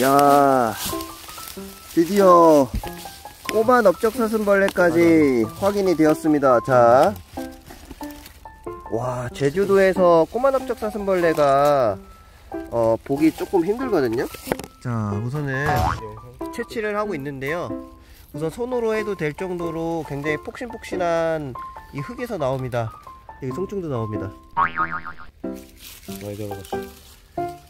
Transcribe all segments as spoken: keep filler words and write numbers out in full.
야, 드디어 꼬마 넓적사슴벌레까지 확인이 되었습니다. 자, 와, 제주도에서 꼬마 넓적사슴벌레가 어, 보기 조금 힘들거든요. 자, 우선은 채취를 하고 있는데요. 우선 손으로 해도 될 정도로 굉장히 폭신폭신한 이 흙에서 나옵니다. 여기 송충도 나옵니다. 많이 잡아갔어.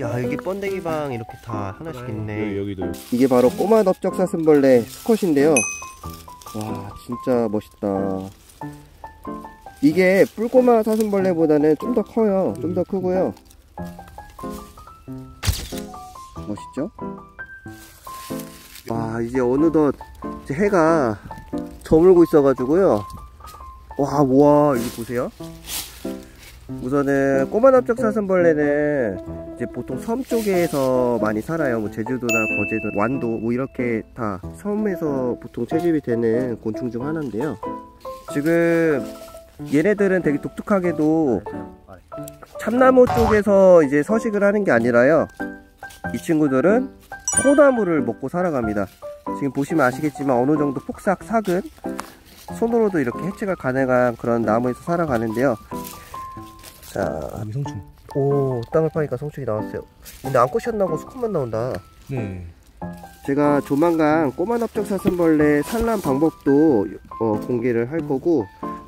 야, 여기 번데기방 이렇게 다 하나씩 있네. 여기도. 이게 바로 꼬마 넓적사슴벌레 수컷인데요. 와, 진짜 멋있다. 이게 뿔꼬마 사슴벌레보다는 좀 더 커요. 좀 더 크고요. 멋있죠? 와, 이제 어느덧 이제 해가 저물고 있어가지고요. 와, 우와, 이거 보세요. 우선은 꼬마 넓적사슴벌레는 이제 보통 섬 쪽에서 많이 살아요. 뭐 제주도나 거제도, 완도 뭐 이렇게 다 섬에서 보통 채집이 되는 곤충 중 하나인데요. 지금 얘네들은 되게 독특하게도 참나무 쪽에서 이제 서식을 하는 게 아니라요. 이 친구들은 소나무를 먹고 살아갑니다. 지금 보시면 아시겠지만 어느 정도 폭삭 삭은 손으로도 이렇게 해체가 가능한 그런 나무에서 살아가는데요. 자, 여기 송충. 오, 땅을 파니까 송충이 나왔어요. 근데 암컷이 안 나오고 수컷만 나온다. 네. 제가 조만간 꼬마 넓적사슴벌레 산란 방법도 어, 공개를 할 거고,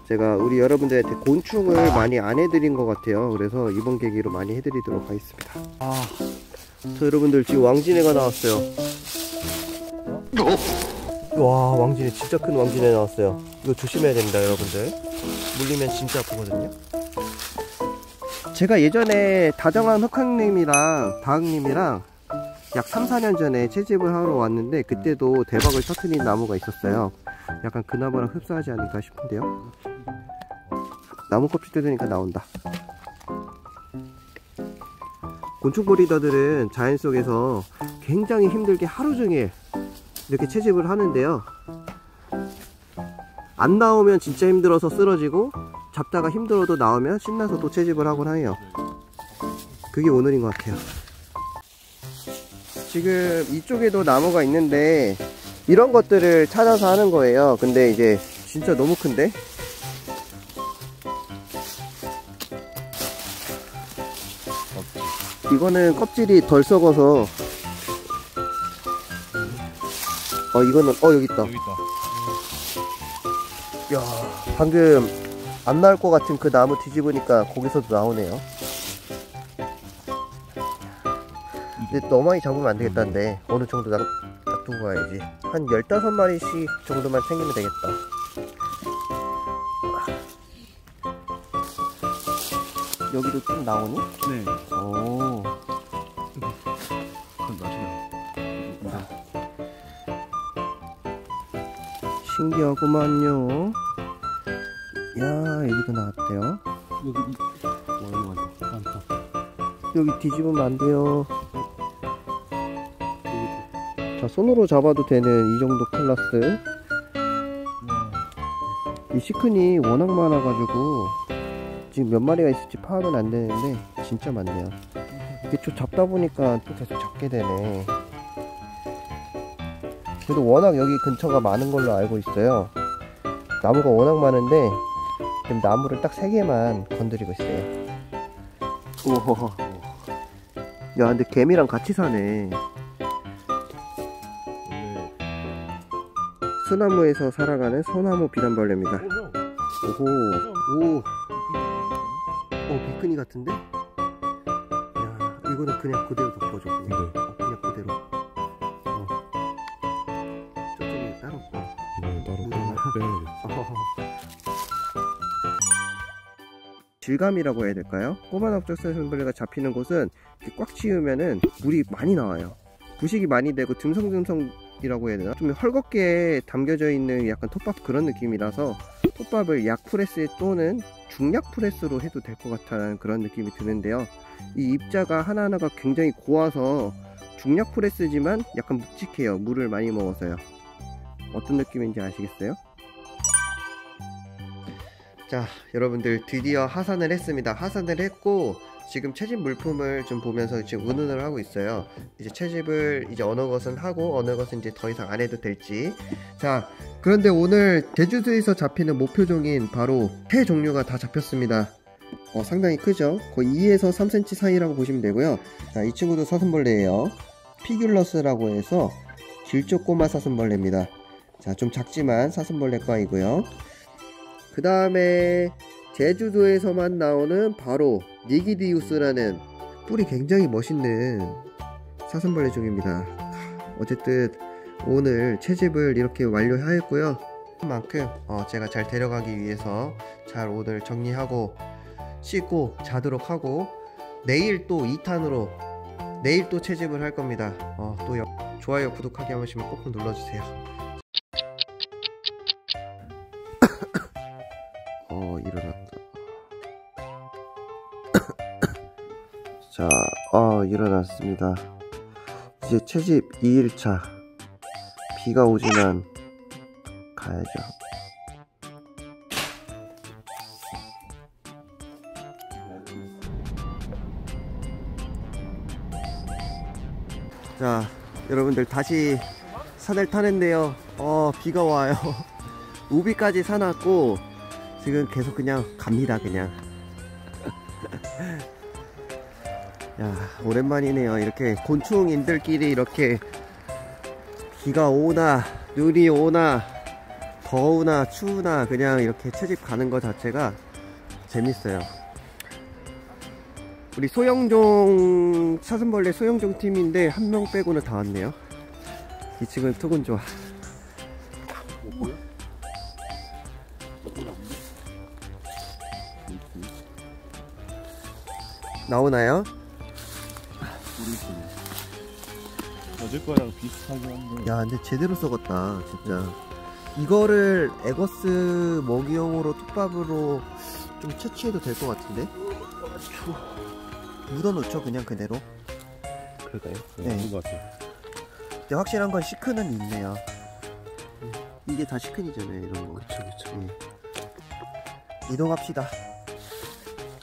제가 우리 여러분들한테 곤충을 많이 안 해드린 것 같아요. 그래서 이번 계기로 많이 해드리도록 하겠습니다. 아, 자, 여러분들 지금 왕진애가 나왔어요. 와, 왕진애, 진짜 큰 왕진애 나왔어요. 이거 조심해야 됩니다, 여러분들. 물리면 진짜 아프거든요. 제가 예전에 다정한 흑학님이랑 다학님이랑 약 삼, 사 년 전에 채집을 하러 왔는데, 그때도 대박을 터트린 나무가 있었어요. 약간 그 나무랑 흡사하지 않을까 싶은데요. 나무 껍질 뜯으니까 나온다. 곤충 브리더들은 자연 속에서 굉장히 힘들게 하루 종일 이렇게 채집을 하는데요. 안 나오면 진짜 힘들어서 쓰러지고, 잡다가 힘들어도 나오면 신나서 또 채집을 하곤 해요. 그게 오늘인 것 같아요. 지금 이쪽에도 나무가 있는데 이런 것들을 찾아서 하는 거예요. 근데 이제 진짜 너무 큰데? 이거는 껍질이 덜 썩어서. 어, 이거는, 어, 여기 있다. 여기 있다. 야, 방금 안 나올 것 같은 그 나무 뒤집으니까 거기서도 나오네요. 근데 너무 많이 잡으면 안 되겠다는데 어느 정도 놔두고 가야지. 한 열다섯 마리씩 정도만 챙기면 되겠다. 여기도 좀 나오니? 네. 오. 그건 나중에. 신기하구만요. 야, 여기도 나왔대요. 여기, 와, 이거 많다. 여기 뒤집으면 안 돼요. 자, 손으로 잡아도 되는 이 정도 클라스. 이 시큰이 워낙 많아가지고 지금 몇 마리가 있을지 파악은 안 되는데 진짜 많네요. 이게 좀 잡다 보니까 또 계속 잡게 되네. 그래도 워낙 여기 근처가 많은 걸로 알고 있어요. 나무가 워낙 많은데 지금 나무를 딱 세 개만 건드리고 있어요. 우와. 야, 근데 개미랑 같이 사네. 소나무에서 살아가는 소나무 비단벌레입니다. 오호. 오. 어, 비크니 같은데? 야, 이거는 그냥 그대로 덮어줘. 그냥, 어, 그냥 그대로. 어. 저쪽에 따로 없어. 이거는 따로 빼야겠지. 질감이라고 해야 될까요? 꼬마 넓적사슴벌레가 잡히는 곳은 꽉 치우면은 물이 많이 나와요. 부식이 많이 되고 듬성듬성이라고 해야 되나? 좀 헐겁게 담겨져 있는 약간 톱밥 그런 느낌이라서 톱밥을 약프레스 또는 중약프레스로 해도 될 것 같다는 그런 느낌이 드는데요. 이 입자가 하나하나가 굉장히 고와서 중약프레스지만 약간 묵직해요. 물을 많이 먹어서요. 어떤 느낌인지 아시겠어요? 자, 여러분들 드디어 하산을 했습니다. 하산을 했고 지금 채집 물품을 좀 보면서 지금 운운을 하고 있어요. 이제 채집을 이제 어느 것은 하고 어느 것은 이제 더 이상 안 해도 될지. 자, 그런데 오늘 제주도에서 잡히는 목표종인 바로 새 종류가 다 잡혔습니다. 어, 상당히 크죠? 거의 이에서 삼 센티미터 사이라고 보시면 되고요. 자, 이 친구도 사슴벌레예요. 피귤러스라고 해서 길조 꼬마 사슴벌레입니다. 자, 좀 작지만 사슴벌레과이고요. 그 다음에 제주도에서만 나오는 바로 니기디우스라는 뿔이 굉장히 멋있는 사슴벌레 종입니다. 어쨌든 오늘 채집을 이렇게 완료하였고요. 그만큼 어, 제가 잘 데려가기 위해서 잘 오늘 정리하고 씻고 자도록 하고, 내일 또 이 탄으로 내일 또 채집을 할 겁니다. 어, 또 좋아요 구독하기 한 번씩만 꼭 눌러주세요. 어 일어났다. 자, 어 일어났습니다. 이제 채집 이 일차. 비가 오지만 가야죠. 자, 여러분들 다시 산을 타는데요. 어 비가 와요. 우비까지 사놨고 지금 계속 그냥 갑니다 그냥. 야, 오랜만이네요. 이렇게 곤충인들끼리 이렇게 비가 오나 눈이 오나 더우나 추우나 그냥 이렇게 채집 가는 것 자체가 재밌어요. 우리 소형종 사슴벌레 소형종 팀인데 한 명 빼고는 다 왔네요. 이 친구는 투군 좋아. 나오나요? 어제 거랑 비슷하긴 한데. 야, 근데 제대로 썩었다 진짜. 이거를 에거스 먹이용으로 톱밥으로 좀 채취해도 될 것 같은데. 묻어놓죠 그냥 그대로. 그럴까요? 네, 네. 것 같아요. 근데 확실한 건 시큰은 있네요. 음. 이게 다 시큰이잖아요 이런 거. 그쵸 그쵸. 음. 이동합시다.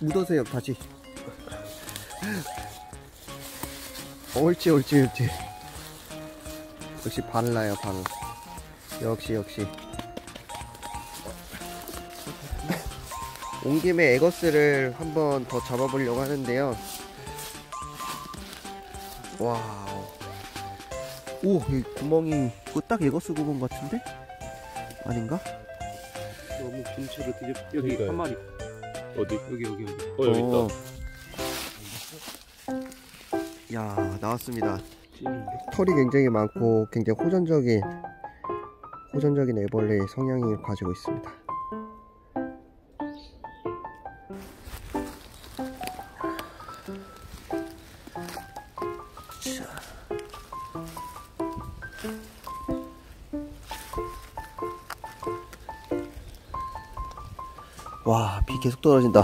묻으세요 다시. 옳지 옳지 옳지. 역시 발라요 바로. 역시 역시. 온 김에 에거스를 한번 더 잡아보려고 하는데요. 와우. 오, 이 구멍이 이거 딱 에거스 구멍 같은데? 아닌가? 너무 근처로 뒤집. 여기 한 마리. 어디? 여기 여기 여기. 어, 여기 어. 있다. 야, 나왔습니다. 털이 굉장히 많고 굉장히 호전적인 호전적인 애벌레의 성향을 가지고 있습니다. 와, 비 계속 떨어진다.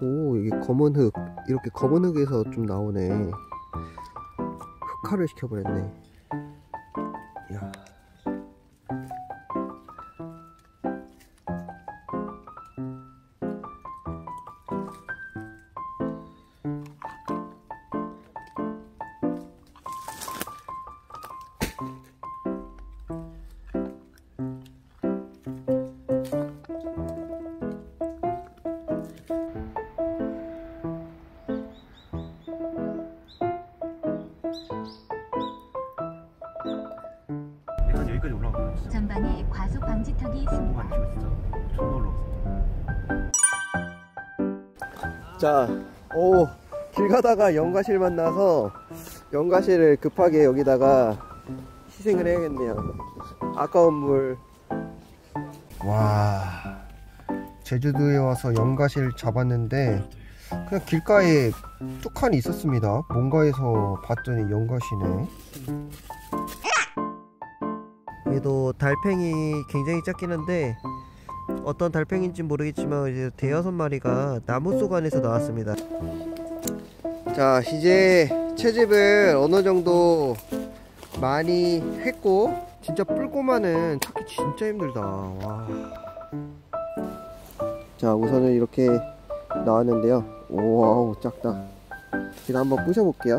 오, 이게 검은 흙. 이렇게 검은 흙에서 좀 나오네. 흑화를 시켜버렸네. 이야. 전방에 과속 방지턱이 있습니다. 자, 오, 길 가다가 연가실 만나서 연가실을 급하게 여기다가 희생을 해야겠네요. 아까운 물. 와, 제주도에 와서 연가실 잡았는데 그냥 길가에 뚝하니 있었습니다. 뭔가에서 봤더니 연가시네. 그래도 달팽이 굉장히 작긴 한데 어떤 달팽이인지 모르겠지만 이제 대여섯 마리가 나무 속 안에서 나왔습니다. 자, 이제 채집을 어느 정도 많이 했고, 진짜 뿔꼬마는 찾기 진짜 힘들다. 와. 자, 우선은 이렇게 나왔는데요. 오와우, 작다. 제가 한번 부셔볼게요.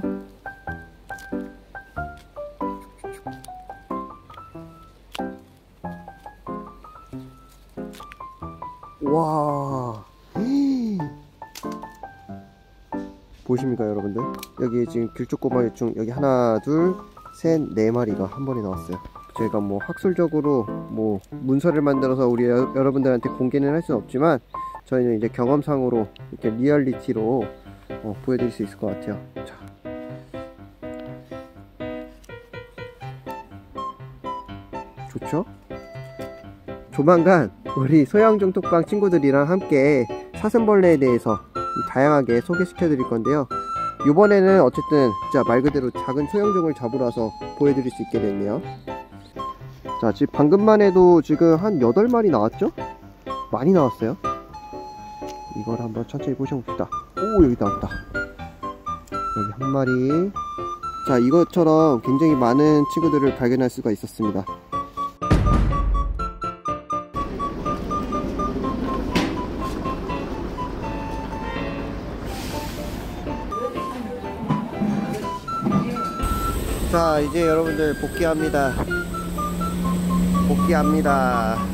와, 보십니까 여러분들, 여기 지금 길쭉꼬마유충 여기 하나 둘 셋 네 마리가 한 번에 나왔어요. 저희가 뭐 학술적으로 뭐 문서를 만들어서 우리 여, 여러분들한테 공개는 할 수는 없지만 저희는 이제 경험상으로 이렇게 리얼리티로 어, 보여드릴 수 있을 것 같아요. 자, 좋죠? 조만간 우리 소양종 톡방 친구들이랑 함께 사슴벌레에 대해서 다양하게 소개시켜 드릴 건데요. 이번에는 어쨌든 진짜 말 그대로 작은 소양종을 잡으러 와서 보여드릴 수 있게 됐네요. 자, 지금 방금만 해도 지금 한 여덟 마리 나왔죠? 많이 나왔어요. 이걸 한번 천천히 보셔봅시다. 오, 여기 나왔다. 여기 한 마리. 자, 이것처럼 굉장히 많은 친구들을 발견할 수가 있었습니다. 자, 이제 여러분들 복귀합니다. 복귀합니다.